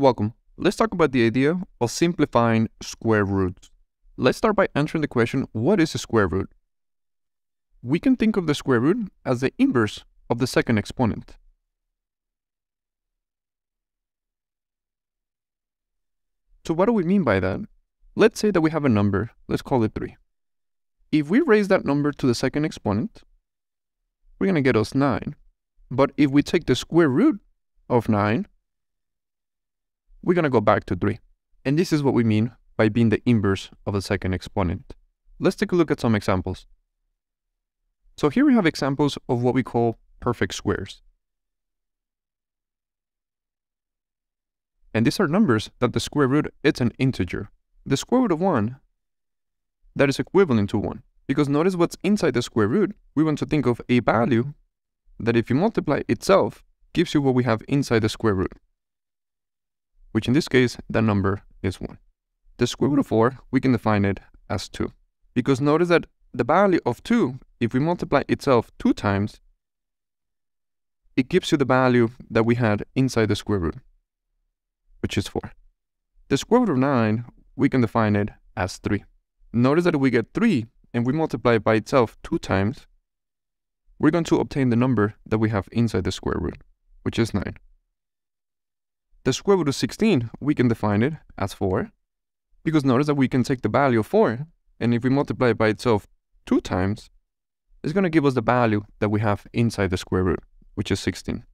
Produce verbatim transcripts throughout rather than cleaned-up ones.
Welcome. Let's talk about the idea of simplifying square roots. Let's start by answering the question, what is a square root? We can think of the square root as the inverse of the second exponent. So what do we mean by that? Let's say that we have a number, let's call it three. If we raise that number to the second exponent, we're going to get us nine. But if we take the square root of nine, we're going to go back to three. And this is what we mean by being the inverse of the second exponent. Let's take a look at some examples. So here we have examples of what we call perfect squares. And these are numbers that the square root is an integer. The square root of one, that is equivalent to one. Because notice what's inside the square root, we want to think of a value that if you multiply itself, gives you what we have inside the square root, which in this case, that number is one. The square root of four, we can define it as two. Because notice that the value of two, if we multiply itself two times, it gives you the value that we had inside the square root, which is four. The square root of nine, we can define it as three. Notice that if we get three and we multiply it by itself two times, we're going to obtain the number that we have inside the square root, which is nine. The square root of sixteen, we can define it as four, because notice that we can take the value of four, and if we multiply it by itself two times, it's going to give us the value that we have inside the square root, which is sixteen.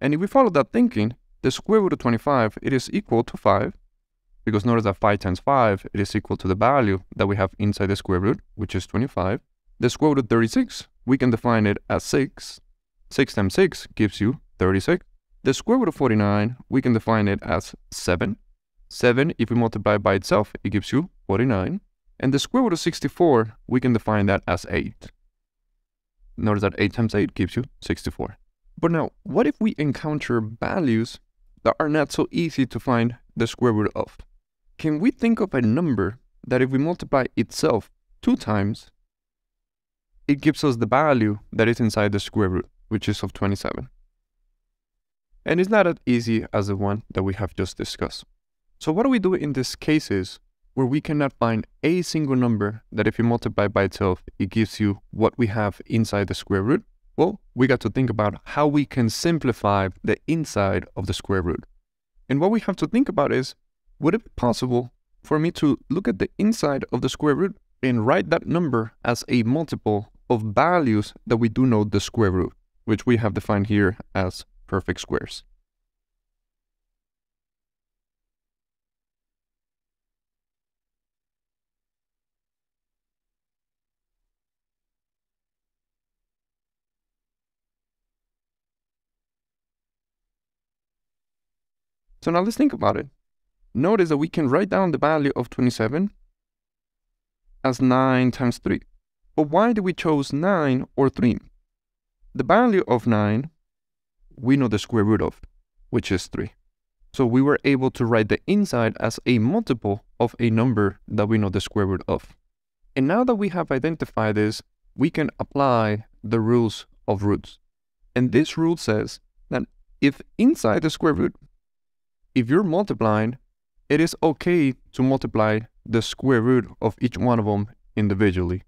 And if we follow that thinking, the square root of twenty-five, it is equal to five, because notice that five times five, it is equal to the value that we have inside the square root, which is twenty-five. The square root of thirty-six, we can define it as six. six times six gives you thirty-six. The square root of forty-nine, we can define it as seven. seven, if we multiply by itself, it gives you forty-nine. And the square root of sixty-four, we can define that as eight. Notice that eight times eight gives you sixty-four. But now, what if we encounter values that are not so easy to find the square root of? Can we think of a number that if we multiply itself two times, it gives us the value that is inside the square root, which is of twenty-seven. And it's not as easy as the one that we have just discussed. So what do we do in these cases where we cannot find a single number that if you multiply by itself, it gives you what we have inside the square root? Well, we got to think about how we can simplify the inside of the square root. And what we have to think about is, would it be possible for me to look at the inside of the square root and write that number as a multiple of values that we do know the square root, which we have defined here as perfect squares? So now let's think about it. Notice that we can write down the value of twenty-seven as nine times three. But why did we choose nine or three? The value of nine, we know the square root of, which is three. So we were able to write the inside as a multiple of a number that we know the square root of. And now that we have identified this, we can apply the rules of roots. And this rule says that if inside the square root, if you're multiplying, it is okay to multiply the square root of each one of them individually.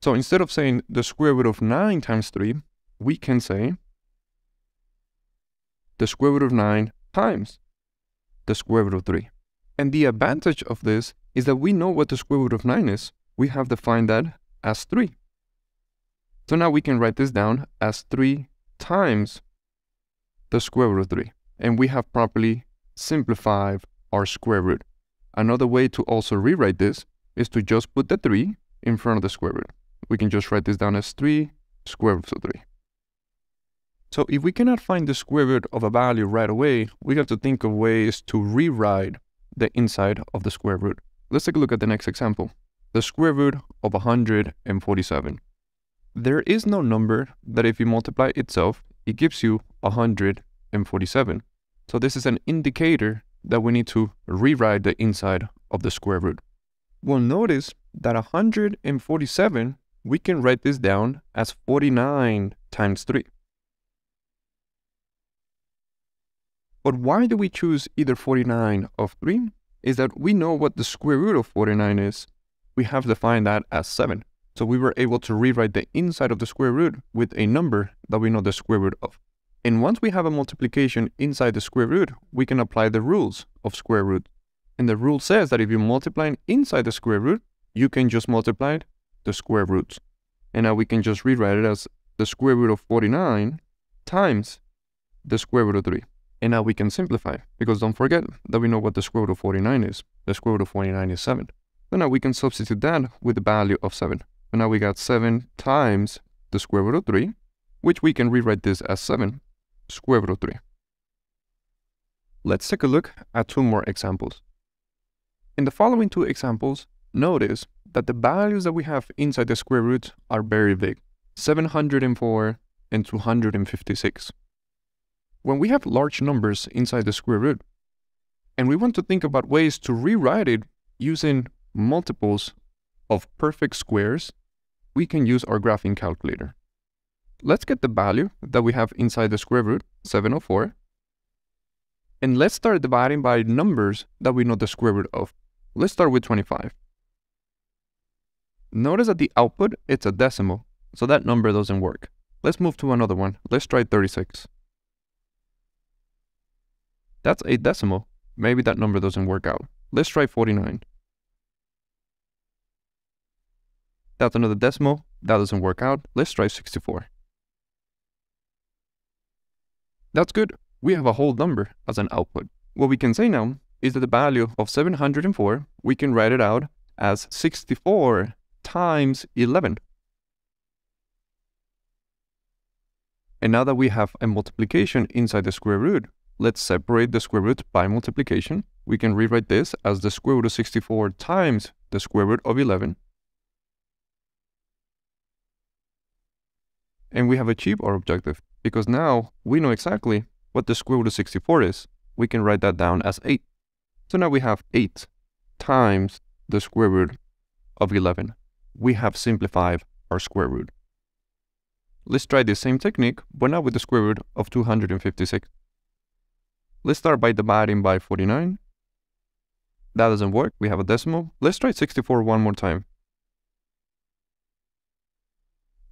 So instead of saying the square root of nine times three, we can say the square root of nine times the square root of three. And the advantage of this is that we know what the square root of nine is. We have defined that as three. So now we can write this down as three times the square root of three. And we have properly simplified our square root. Another way to also rewrite this is to just put the three in front of the square root. We can just write this down as three square root of three. So if we cannot find the square root of a value right away, we have to think of ways to rewrite the inside of the square root. Let's take a look at the next example. The square root of one hundred forty-seven. There is no number that if you multiply itself, it gives you one hundred forty-seven. So this is an indicator that we need to rewrite the inside of the square root. Well, notice that one hundred forty-seven, we can write this down as forty-nine times three. But why do we choose either forty-nine or three? Is that we know what the square root of forty-nine is. We have defined that as seven. So we were able to rewrite the inside of the square root with a number that we know the square root of. And once we have a multiplication inside the square root, we can apply the rules of square root. And the rule says that if you multiply inside the square root, you can just multiply the square roots. And now we can just rewrite it as the square root of forty-nine times the square root of three. And now we can simplify, because don't forget that we know what the square root of forty-nine is. The square root of forty-nine is seven. So now we can substitute that with the value of seven. So now we got seven times the square root of three, which we can rewrite this as seven square root of three. Let's take a look at two more examples. In the following two examples, notice that the values that we have inside the square root are very big, seven hundred four and two hundred fifty-six. When we have large numbers inside the square root, and we want to think about ways to rewrite it using multiples of perfect squares, we can use our graphing calculator. Let's get the value that we have inside the square root, seven hundred four, and let's start dividing by numbers that we know the square root of. Let's start with twenty-five. Notice that the output, it's a decimal, so that number doesn't work. Let's move to another one. Let's try thirty-six. That's a decimal. Maybe that number doesn't work out. Let's try forty-nine. That's another decimal. That doesn't work out. Let's try sixty-four. That's good. We have a whole number as an output. What we can say now is that the value of seven hundred four, we can write it out as sixty-four times eleven. And now that we have a multiplication inside the square root, let's separate the square root by multiplication. We can rewrite this as the square root of sixty-four times the square root of eleven. And we have achieved our objective, because now we know exactly what the square root of sixty-four is. We can write that down as eight. So now we have eight times the square root of eleven. We have simplified our square root. Let's try the same technique, but now with the square root of two hundred fifty-six. Let's start by dividing by forty-nine. That doesn't work. We have a decimal. Let's try sixty-four one more time.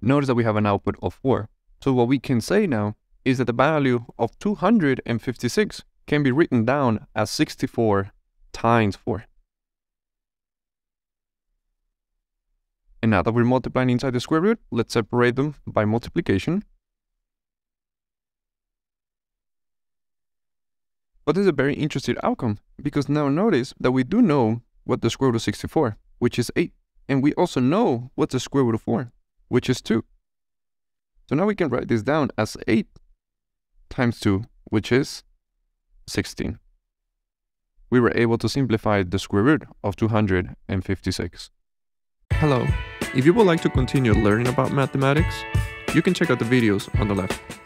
Notice that we have an output of four. So what we can say now is that the value of two hundred fifty-six can be written down as sixty-four times four. And now that we're multiplying inside the square root, let's separate them by multiplication. But this is a very interesting outcome, because now notice that we do know what the square root of sixty-four, which is eight. And we also know what the square root of four, which is two. So now we can write this down as eight times two, which is sixteen. We were able to simplify the square root of two hundred fifty-six. Hello. If you would like to continue learning about mathematics, you can check out the videos on the left.